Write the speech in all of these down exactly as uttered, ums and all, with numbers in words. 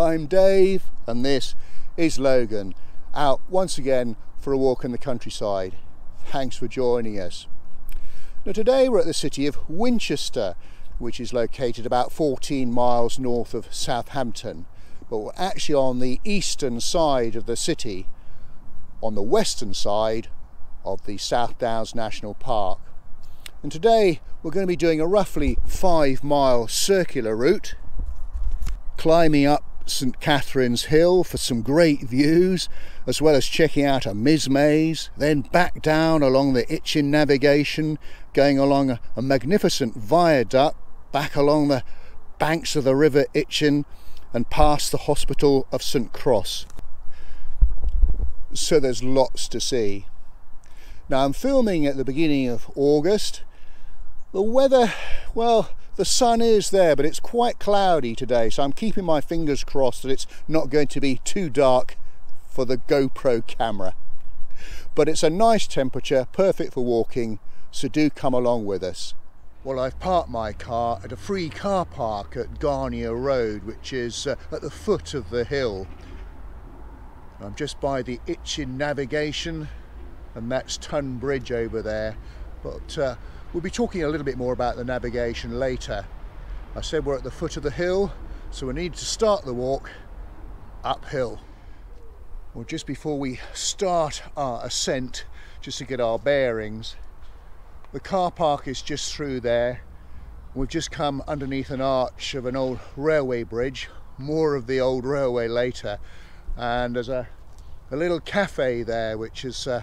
I'm Dave and this is Logan, out once again for a walk in the countryside. Thanks for joining us. Now today we're at the city of Winchester, which is located about fourteen miles north of Southampton, but we're actually on the eastern side of the city, on the western side of the South Downs National Park. And today we're going to be doing a roughly five mile circular route, climbing up St Catherine's Hill for some great views, as well as checking out a mizmaze, then back down along the Itchen Navigation, going along a, a magnificent viaduct, back along the banks of the River Itchen and past the Hospital of St Cross. So there's lots to see. Now I'm filming at the beginning of August. The weather, well, the sun is there, but it's quite cloudy today, so I'm keeping my fingers crossed that it's not going to be too dark for the GoPro camera. But it's a nice temperature, perfect for walking, so do come along with us. Well, I've parked my car at a free car park at Garnier Road, which is uh, at the foot of the hill. I'm just by the Itchen Navigation, and that's Tun Bridge over there, but uh, we'll be talking a little bit more about the navigation later. I said we're at the foot of the hill, so we need to start the walk uphill. Well, just before we start our ascent, just to get our bearings, the car park is just through there. We've just come underneath an arch of an old railway bridge, more of the old railway later, and there's a, a little cafe there, which is uh,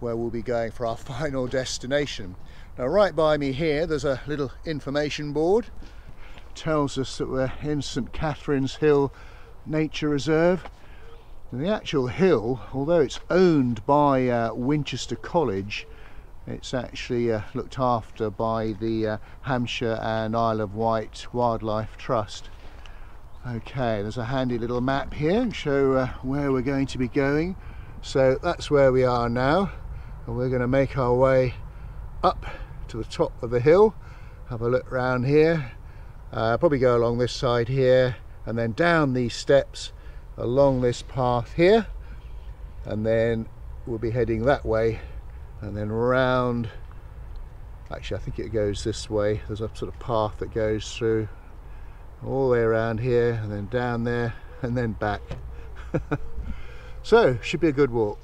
where we'll be going for our final destination. Now right by me here there's a little information board. It tells us that we're in St Catherine's Hill Nature Reserve. And the actual hill, although it's owned by uh, Winchester College, it's actually uh, looked after by the uh, Hampshire and Isle of Wight Wildlife Trust. Okay, there's a handy little map here and show uh, where we're going to be going. So that's where we are now, and we're going to make our way up to the top of the hill, have a look round here, uh, probably go along this side here and then down these steps along this path here, and then we'll be heading that way and then round. Actually, I think it goes this way. There's a sort of path that goes through all the way around here and then down there and then back. So should be a good walk.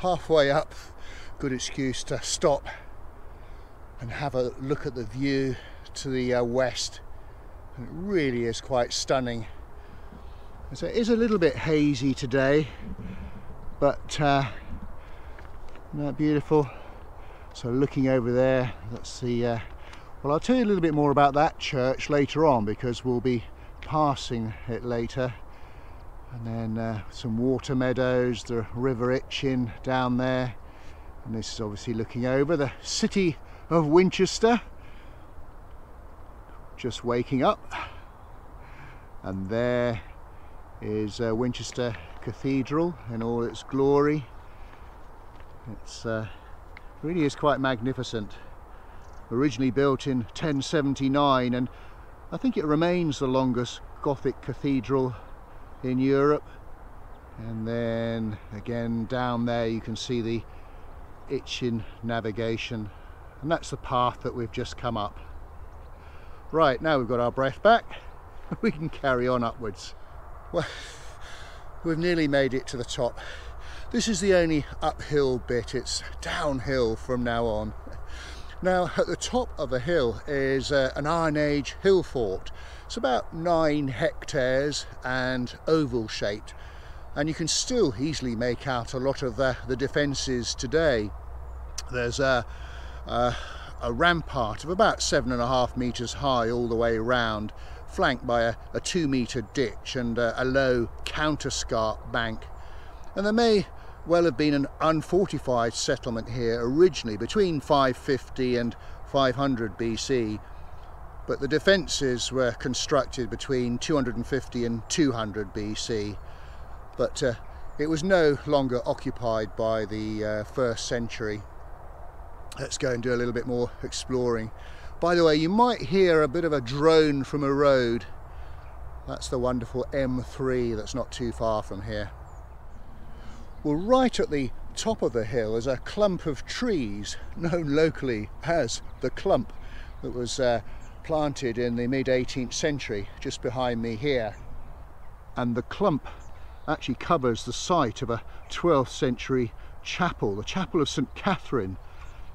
Halfway up, good excuse to stop and have a look at the view to the uh, west, and it really is quite stunning. So it is a little bit hazy today, but uh, isn't that beautiful? So looking over there, that's the uh, well, I'll tell you a little bit more about that church later on, because we'll be passing it later. And then uh, some water meadows, the River Itchen down there, and this is obviously looking over the city of Winchester. Just waking up, and there is uh, Winchester Cathedral in all its glory. It's uh, really is quite magnificent. Originally built in ten seventy-nine, and I think it remains the longest Gothic cathedral in Europe. And then again down there you can see the Itchen Navigation, and that's the path that we've just come up. Right, now we've got our breath back, we can carry on upwards. Well, we've nearly made it to the top. This is the only uphill bit, it's downhill from now on. Now at the top of the hill is uh, an Iron Age hill fort. It's about nine hectares and oval shaped, and you can still easily make out a lot of the, the defences today. There's a, a, a rampart of about seven and a half metres high all the way round, flanked by a, a two-metre ditch and a, a low counterscarp bank. And there may well have been an unfortified settlement here originally between five fifty and five hundred B C, but the defences were constructed between two hundred fifty and two hundred B C, but uh, it was no longer occupied by the uh, first century. Let's go and do a little bit more exploring. By the way, you might hear a bit of a drone from a road. That's the wonderful M three that's not too far from here. Well, right at the top of the hill is a clump of trees known locally as the clump that was uh, planted in the mid eighteenth century just behind me here. And the clump actually covers the site of a twelfth century chapel, the Chapel of St Catherine.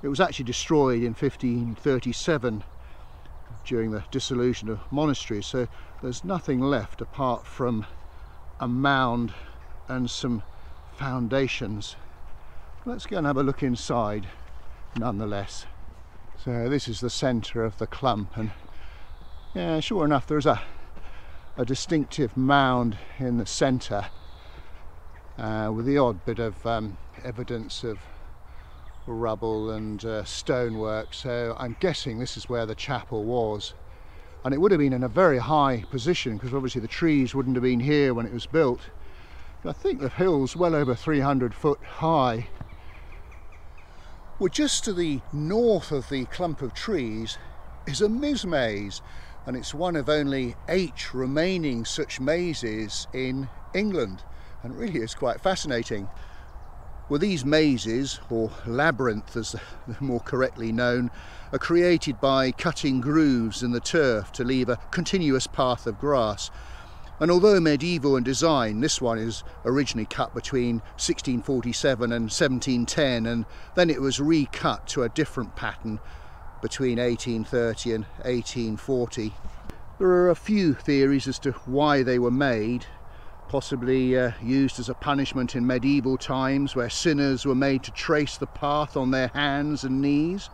It was actually destroyed in fifteen thirty-seven during the dissolution of monasteries, so there's nothing left apart from a mound and some foundations. Let's go and have a look inside nonetheless. So this is the centre of the clump, and yeah, sure enough there's a, a distinctive mound in the centre uh, with the odd bit of um, evidence of rubble and uh, stonework, so I'm guessing this is where the chapel was. And it would have been in a very high position because obviously the trees wouldn't have been here when it was built. But I think the hill's well over three hundred foot high. Well, just to the north of the clump of trees is a mizmaze, and it's one of only eight remaining such mazes in England, and really is quite fascinating. Well, these mazes, or labyrinth as they're more correctly known, are created by cutting grooves in the turf to leave a continuous path of grass. And although medieval in design, this one is originally cut between sixteen forty-seven and seventeen ten, and then it was recut to a different pattern between eighteen thirty and eighteen forty. There are a few theories as to why they were made. Possibly uh, used as a punishment in medieval times, where sinners were made to trace the path on their hands and knees.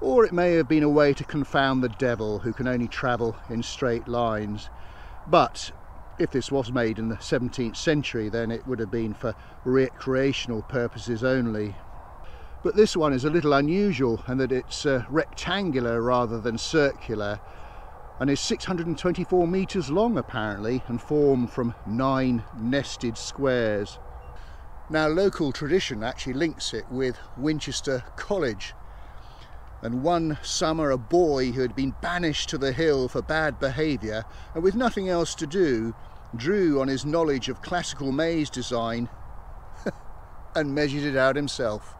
Or it may have been a way to confound the devil, who can only travel in straight lines. But if this was made in the seventeenth century, then it would have been for recreational purposes only. But this one is a little unusual in that it's uh, rectangular rather than circular, and is six hundred twenty-four metres long apparently, and formed from nine nested squares. Now, local tradition actually links it with Winchester College, and one summer a boy who had been banished to the hill for bad behaviour, and with nothing else to do, drew on his knowledge of classical maze design and measured it out himself.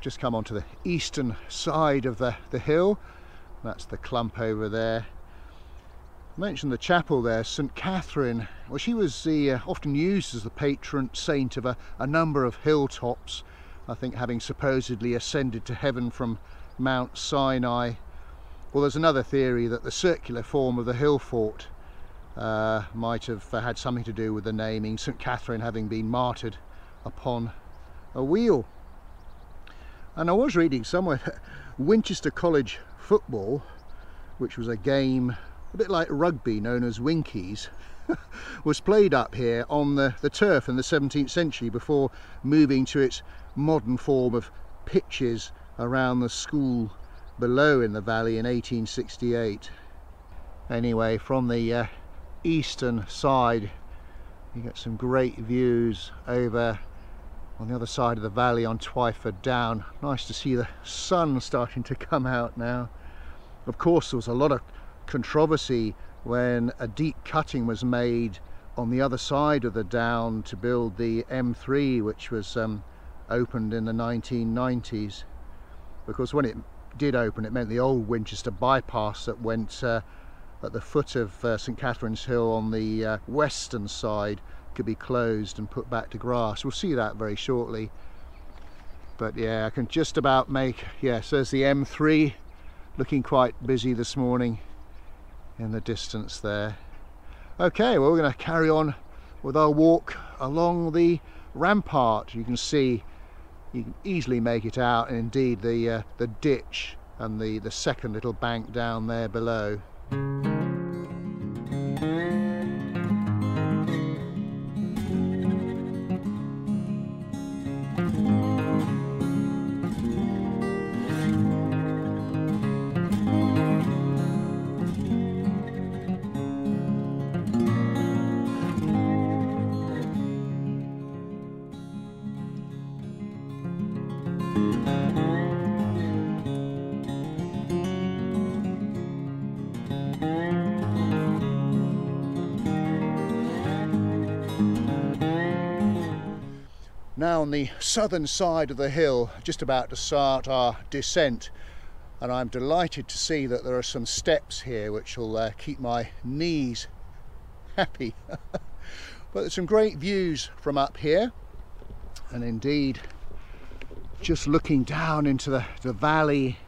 Just come onto the eastern side of the, the hill. That's the clump over there. I mentioned the chapel there, St Catherine. Well, she was the, uh, often used as the patron saint of a, a number of hilltops, I think having supposedly ascended to heaven from Mount Sinai. Well, there's another theory that the circular form of the hill fort uh, might have had something to do with the naming, St Catherine having been martyred upon a wheel. And I was reading somewhere Winchester College football, which was a game a bit like rugby known as Winkies, was played up here on the, the turf in the seventeenth century before moving to its modern form of pitches around the school below in the valley in eighteen sixty-eight. Anyway, from the uh, eastern side you get some great views over on the other side of the valley on Twyford Down. Nice to see the sun starting to come out now. Of course, there was a lot of controversy when a deep cutting was made on the other side of the down to build the M three, which was um, opened in the nineteen nineties, because when it did open it meant the old Winchester Bypass that went uh, at the foot of uh, St Catherine's Hill on the uh, western side could be closed and put back to grass. We'll see that very shortly. But yeah, I can just about make, yeah, so there's the M three, looking quite busy this morning in the distance there. Okay, well, we're going to carry on with our walk along the rampart. You can see, you can easily make it out, and indeed the, uh, the ditch and the, the second little bank down there below. Now on the southern side of the hill, just about to start our descent, and I'm delighted to see that there are some steps here which will uh, keep my knees happy. But there's some great views from up here, and indeed just looking down into the, the valley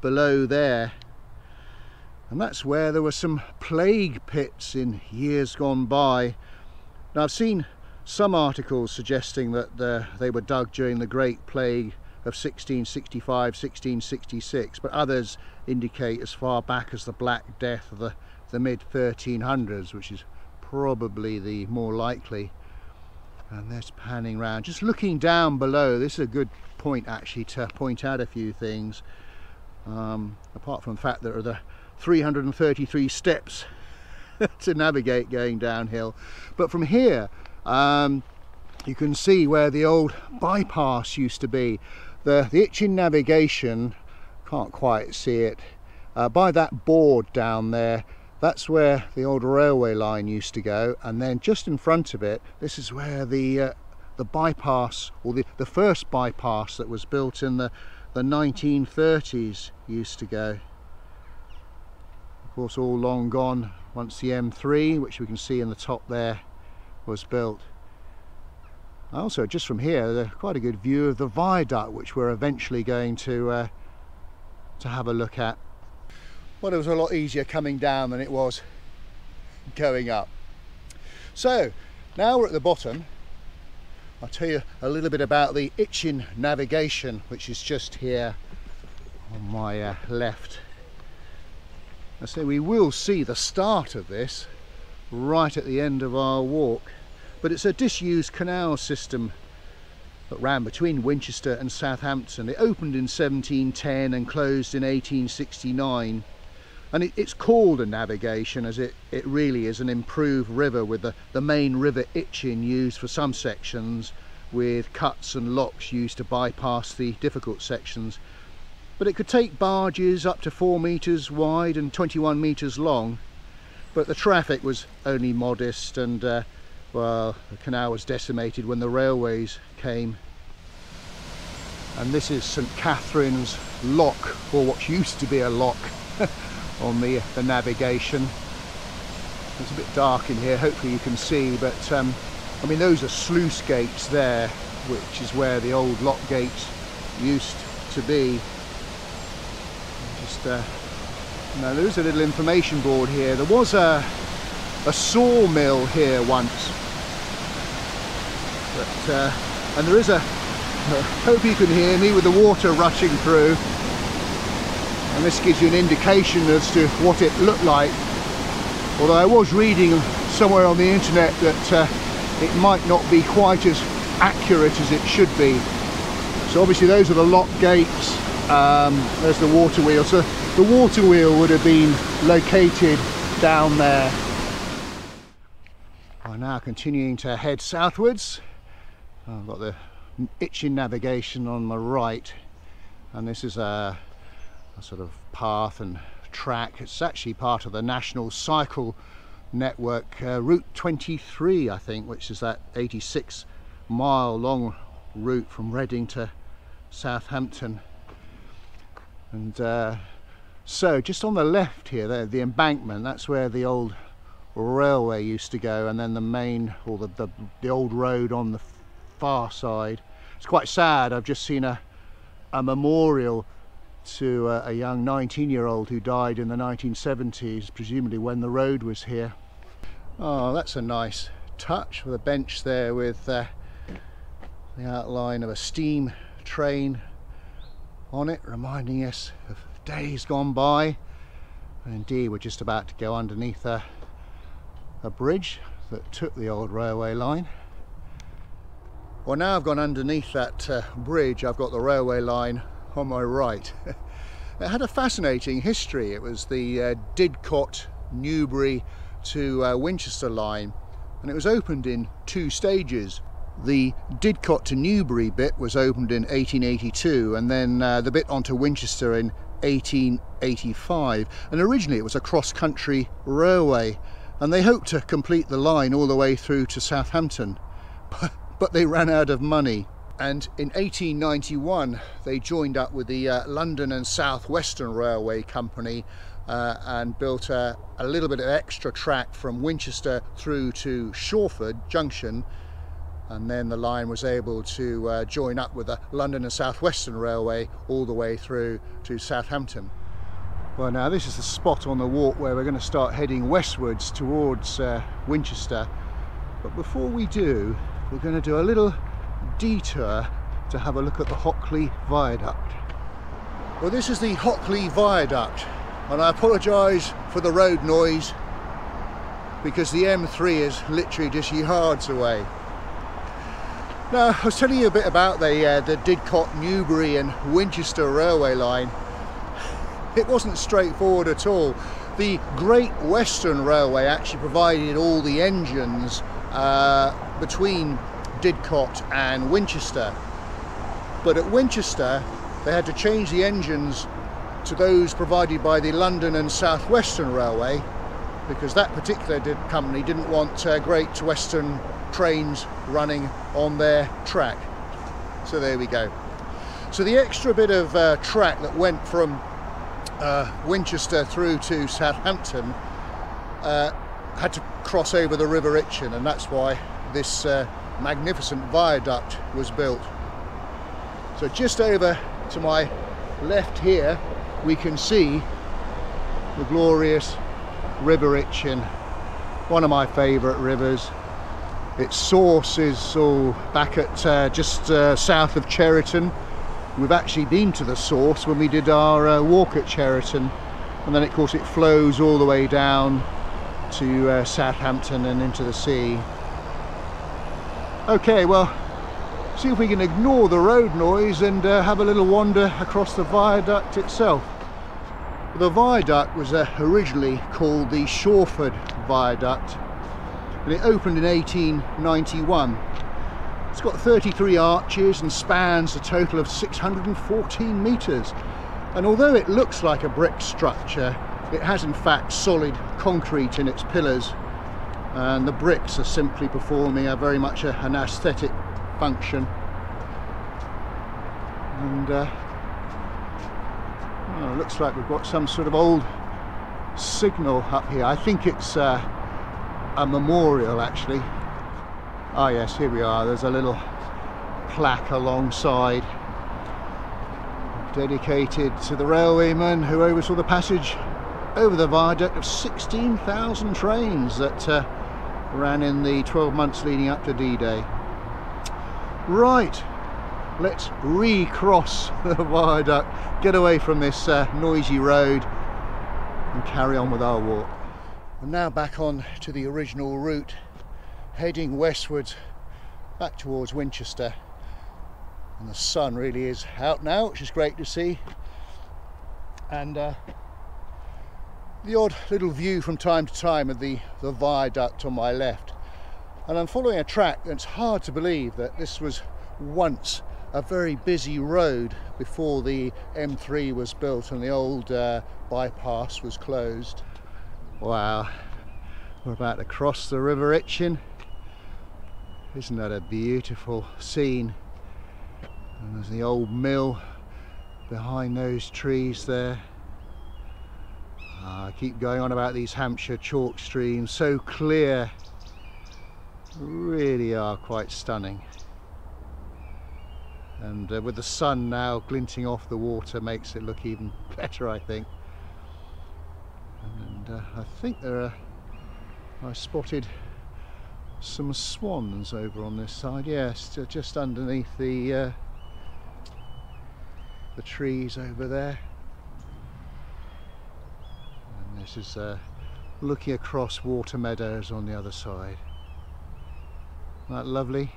below there, and that's where there were some plague pits in years gone by. Now I've seen some articles suggesting that uh, they were dug during the Great Plague of sixteen sixty-five sixteen sixty-six, but others indicate as far back as the Black Death of the, the mid thirteen hundreds, which is probably the more likely. And there's panning round, just looking down below. This is a good point actually to point out a few things, um, apart from the fact that there are the three hundred thirty-three steps to navigate going downhill. But from here Um, you can see where the old bypass used to be. The, the Itchen Navigation, can't quite see it, uh, by that board down there, that's where the old railway line used to go, and then just in front of it, this is where the uh, the bypass, or the, the first bypass that was built in the, the nineteen thirties used to go. Of course, all long gone once the M three, which we can see in the top there, was built. Also, just from here, quite a good view of the viaduct, which we're eventually going to uh, to have a look at. Well, it was a lot easier coming down than it was going up. So now we're at the bottom. I'll tell you a little bit about the Itchen Navigation, which is just here on my uh, left. I say we will see the start of this right at the end of our walk, but it's a disused canal system that ran between Winchester and Southampton. It opened in seventeen ten and closed in eighteen sixty-nine, and it, it's called a navigation as it, it really is an improved river, with the, the main river Itchen used for some sections, with cuts and locks used to bypass the difficult sections. But it could take barges up to four metres wide and twenty-one metres long, but the traffic was only modest, and uh, well, the canal was decimated when the railways came. And this is St Catherine's Lock, or what used to be a lock, on the, the navigation. It's a bit dark in here, hopefully you can see, but um, I mean, those are sluice gates there, which is where the old lock gates used to be. Just uh, Now there is a little information board here. There was a, a sawmill here once, but, uh, and there is a, I hope you can hear me with the water rushing through, and this gives you an indication as to what it looked like, although I was reading somewhere on the internet that uh, it might not be quite as accurate as it should be. So obviously those are the lock gates. Um, there's the water wheel. So the water wheel would have been located down there. We're now continuing to head southwards. I've got the Itchen Navigation on my right, and this is a, a sort of path and track. It's actually part of the National Cycle Network, uh, Route twenty-three, I think, which is that eighty-six mile long route from Reading to Southampton. And uh, so just on the left here, the, the embankment, that's where the old railway used to go, and then the main, or the, the, the old road on the far side. It's quite sad, I've just seen a, a memorial to a, a young nineteen year old who died in the nineteen seventies, presumably when the road was here. Oh, that's a nice touch with a bench there with uh, the outline of a steam train on it, reminding us of days gone by. And indeed, we're just about to go underneath a, a bridge that took the old railway line. Well, now I've gone underneath that uh, bridge, I've got the railway line on my right. It had a fascinating history. It was the uh, Didcot Newbury to uh, Winchester line, and it was opened in two stages. The Didcot to Newbury bit was opened in eighteen eighty-two, and then uh, the bit onto Winchester in eighteen eighty-five. And originally it was a cross-country railway, and they hoped to complete the line all the way through to Southampton, but, but they ran out of money. And in eighteen ninety-one they joined up with the uh, London and South Western Railway Company uh, and built a, a little bit of extra track from Winchester through to Shawford Junction, and then the line was able to uh, join up with the London and South Western Railway all the way through to Southampton. Well, now this is the spot on the walk where we're going to start heading westwards towards uh, Winchester, but before we do, we're going to do a little detour to have a look at the Hockley Viaduct. Well, this is the Hockley Viaduct, and I apologise for the road noise because the M three is literally just yards away. Now, I was telling you a bit about the, uh, the Didcot Newbury and Winchester railway line. It wasn't straightforward at all. The Great Western Railway actually provided all the engines uh, between Didcot and Winchester, but at Winchester they had to change the engines to those provided by the London and South Western Railway because that particular company didn't want uh, Great Western trains running on their track. So there we go. So the extra bit of uh, track that went from uh, Winchester through to Southampton uh, had to cross over the River Itchen, and that's why this uh, magnificent viaduct was built. So just over to my left here we can see the glorious River Itchen, one of my favourite rivers. Its source is all back at uh, just uh, south of Cheriton. We've actually been to the source when we did our uh, walk at Cheriton, and then of course it flows all the way down to uh, Southampton and into the sea. Okay, well, see if we can ignore the road noise and uh, have a little wander across the viaduct itself. The viaduct was uh, originally called the Shawford Viaduct, and it opened in eighteen ninety-one. It's got thirty-three arches and spans a total of six hundred fourteen metres. And although it looks like a brick structure, it has in fact solid concrete in its pillars, and the bricks are simply performing a very much a, an aesthetic function. And uh, well, looks like we've got some sort of old signal up here. I think it's uh, a memorial actually. Ah, yes, here we are. There's a little plaque alongside dedicated to the railwayman who oversaw the passage over the viaduct of sixteen thousand trains that uh, ran in the twelve months leading up to D-Day. Right, let's recross the viaduct, get away from this uh, noisy road and carry on with our walk. We're now back on to the original route, heading westwards back towards Winchester. and the sun really is out now, which is great to see, and uh, the odd little view from time to time of the, the viaduct on my left. And I'm following a track, and it's hard to believe that this was once a very busy road before the M three was built and the old uh, bypass was closed. Wow, we're about to cross the River Itchen. Isn't that a beautiful scene? And there's the old mill behind those trees there. Uh, I keep going on about these Hampshire chalk streams, so clear, really are quite stunning. And uh, with the sun now glinting off the water, makes it look even better, I think. And uh, I think there are, I spotted some swans over on this side, yes, just underneath the, uh, the trees over there. And this is uh, looking across Water Meadows on the other side. Isn't that lovely?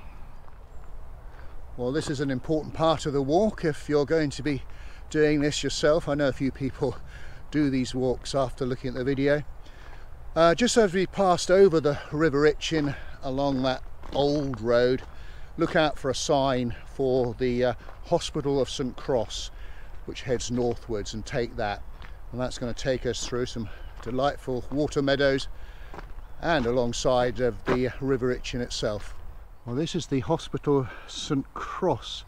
Well, this is an important part of the walk if you're going to be doing this yourself. I know a few people do these walks after looking at the video. Uh, just as we passed over the River Itchen along that old road, look out for a sign for the uh, Hospital of St Cross, which heads northwards, and take that. And that's going to take us through some delightful water meadows and alongside of the River Itchen itself. Well, this is the Hospital of St Cross,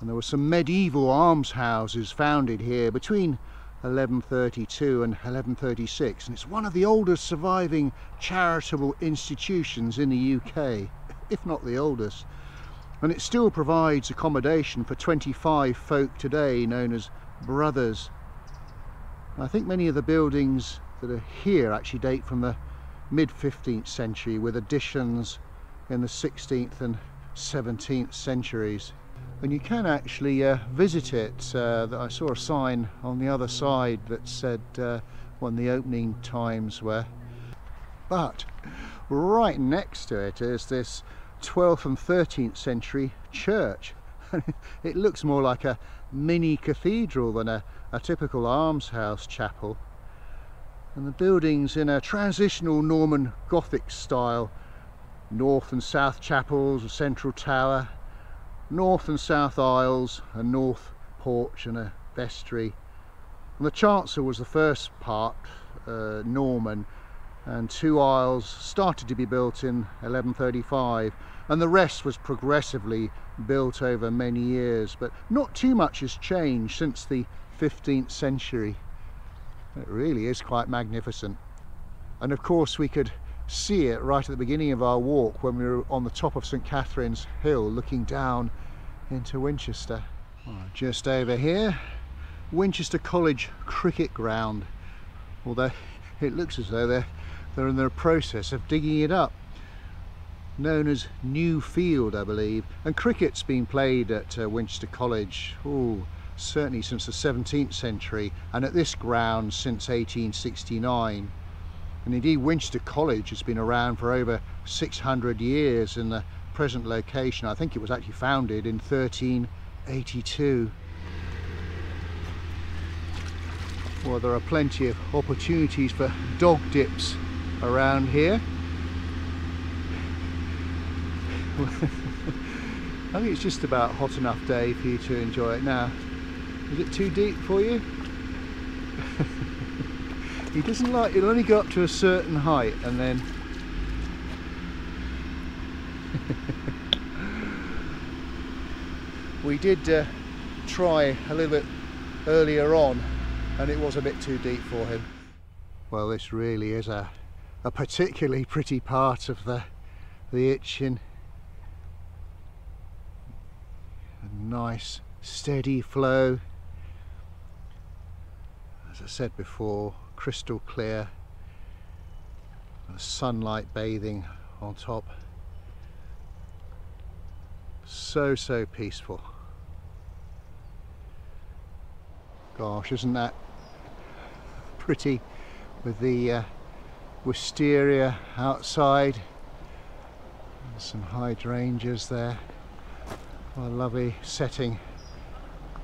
and there were some medieval almshouses founded here between eleven thirty-two and eleven thirty-six, and it's one of the oldest surviving charitable institutions in the U K, if not the oldest, and it still provides accommodation for twenty-five folk today known as brothers. I think many of the buildings that are here actually date from the mid fifteenth century, with additions in the sixteenth and seventeenth centuries. And you can actually uh, visit it. Uh, I saw a sign on the other side that said uh, when the opening times were. But right next to it is this twelfth and thirteenth century church. It looks more like a mini cathedral than a, a typical almshouse chapel. And the buildings in a transitional Norman Gothic style. North and south chapels, a central tower, north and south aisles, a north porch and a vestry. And the chancel was the first part, uh, Norman, and two aisles started to be built in eleven thirty-five, and the rest was progressively built over many years, but not too much has changed since the fifteenth century. It really is quite magnificent. And of course we could see it right at the beginning of our walk when we were on the top of St Catherine's Hill looking down into Winchester. Right, just over here, Winchester College Cricket Ground, although it looks as though they're, they're in the process of digging it up, known as New Field, I believe. And cricket's been played at uh, Winchester College, ooh, certainly since the seventeenth century, and at this ground since eighteen sixty-nine. And indeed Winchester College has been around for over six hundred years in the present location. I think it was actually founded in thirteen eighty-two. Well, there are plenty of opportunities for dog dips around here. I think it's just about a hot enough day for you to enjoy it now. Is it too deep for you? He doesn't like, it'll only go up to a certain height and then... We did uh, try a little bit earlier on and it was a bit too deep for him. Well, this really is a, a particularly pretty part of the, the Itchen. A nice steady flow. As I said before, crystal clear, and the sunlight bathing on top. So, so peaceful. Gosh, isn't that pretty with the uh, wisteria outside and some hydrangeas there. What a lovely setting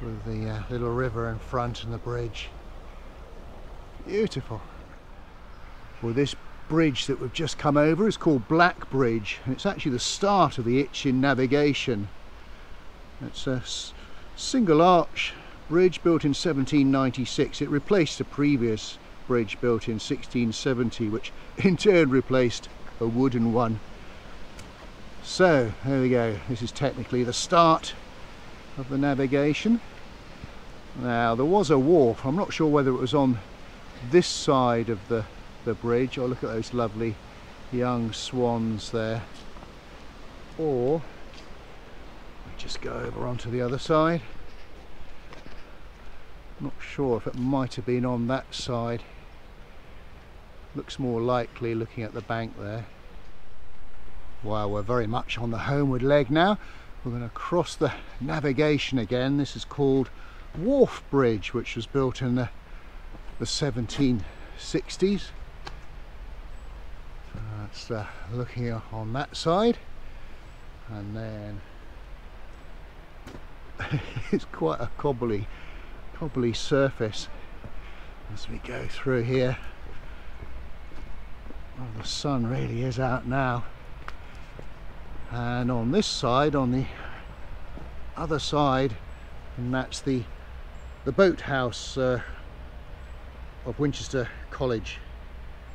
with the uh, little river in front and the bridge. Beautiful. Well, this bridge that we've just come over is called Black Bridge, and it's actually the start of the Itchen Navigation. It's a single arch bridge built in seventeen ninety-six. It replaced the previous bridge built in sixteen seventy, which in turn replaced a wooden one. So there we go, this is technically the start of the navigation. Now there was a wharf, I'm not sure whether it was on this side of the the bridge. Oh, look at those lovely young swans there. Or just go over onto the other side. Not sure if it might have been on that side. Looks more likely looking at the bank there. Well, we're very much on the homeward leg now. We're going to cross the navigation again. This is called Wharf Bridge, which was built in the, the seventeen sixties. So that's uh, looking on that side, and then it's quite a cobbly, cobbly surface as we go through here. Well, the sun really is out now. And on this side, on the other side, and that's the the boathouse uh, of Winchester College,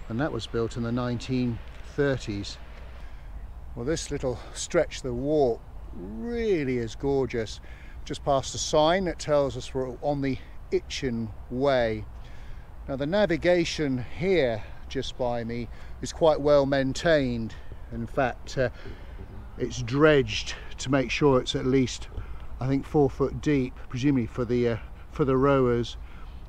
and that was built in the nineteen thirties. Well, this little stretch of the walk really is gorgeous. Just past a sign that tells us we're on the Itchen Way. Now the navigation here just by me is quite well maintained. In fact, uh, it's dredged to make sure it's at least, I think, four foot deep, presumably for the uh, for the rowers.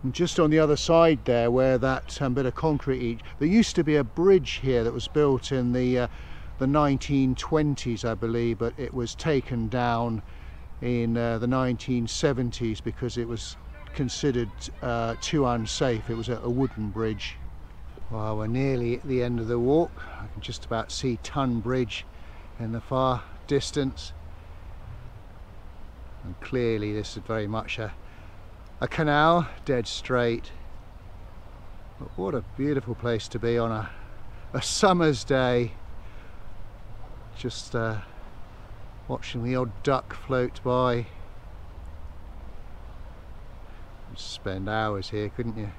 And just on the other side there, where that um, bit of concrete, there used to be a bridge here that was built in the uh, the nineteen twenties, I believe, but it was taken down in uh, the nineteen seventies because it was considered uh, too unsafe. It was a, a wooden bridge. Well, we're nearly at the end of the walk. I can just about see Tun Bridge in the far distance, and clearly this is very much a, a canal, dead straight. But what a beautiful place to be on a, a summer's day, just uh, watching the odd duck float by. You'd spend hours here, couldn't you?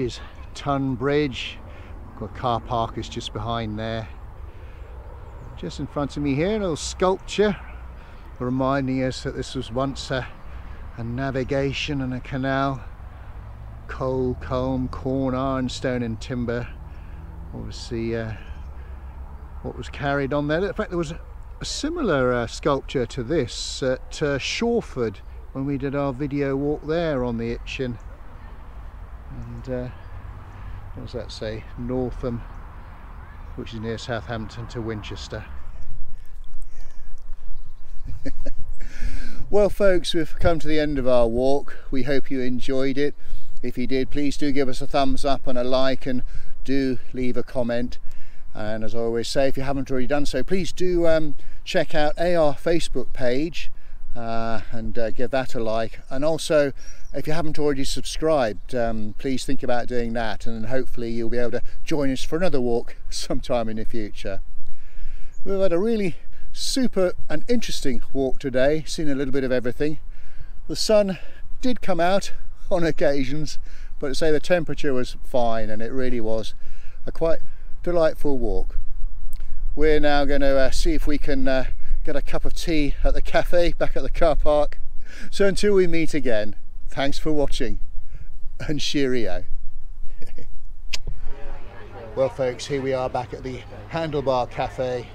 Is Tun Bridge. Got a car park is just behind there. Just in front of me here, a little sculpture reminding us that this was once a, a navigation and a canal. Coal, comb, corn, ironstone and timber. Obviously uh, what was carried on there. In fact, there was a similar uh, sculpture to this at uh, Shawford when we did our video walk there on the Itchen. And uh, what does that say? Northam, which is near Southampton to Winchester. Well, folks, we've come to the end of our walk. We hope you enjoyed it. If you did, please do give us a thumbs up and a like, and do leave a comment. And as I always say, if you haven't already done so, please do um, check out our Facebook page. Uh, and uh, give that a like, and also if you haven't already subscribed, um, please think about doing that, and hopefully you'll be able to join us for another walk sometime in the future. We've had a really super and interesting walk today, seen a little bit of everything. The sun did come out on occasions, but to say the temperature was fine, and it really was a quite delightful walk. We're now going to uh, see if we can uh, get a cup of tea at the cafe back at the car park. So until we meet again, thanks for watching, and cheerio. Well, folks, here we are back at the Handlebar Cafe.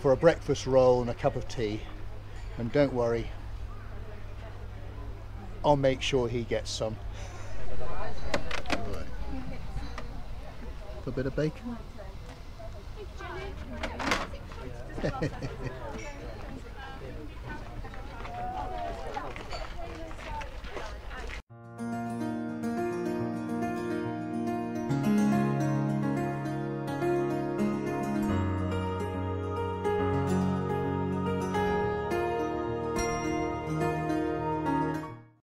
for a breakfast roll and a cup of tea. And don't worry, I'll make sure he gets some. Right. A bit of bacon.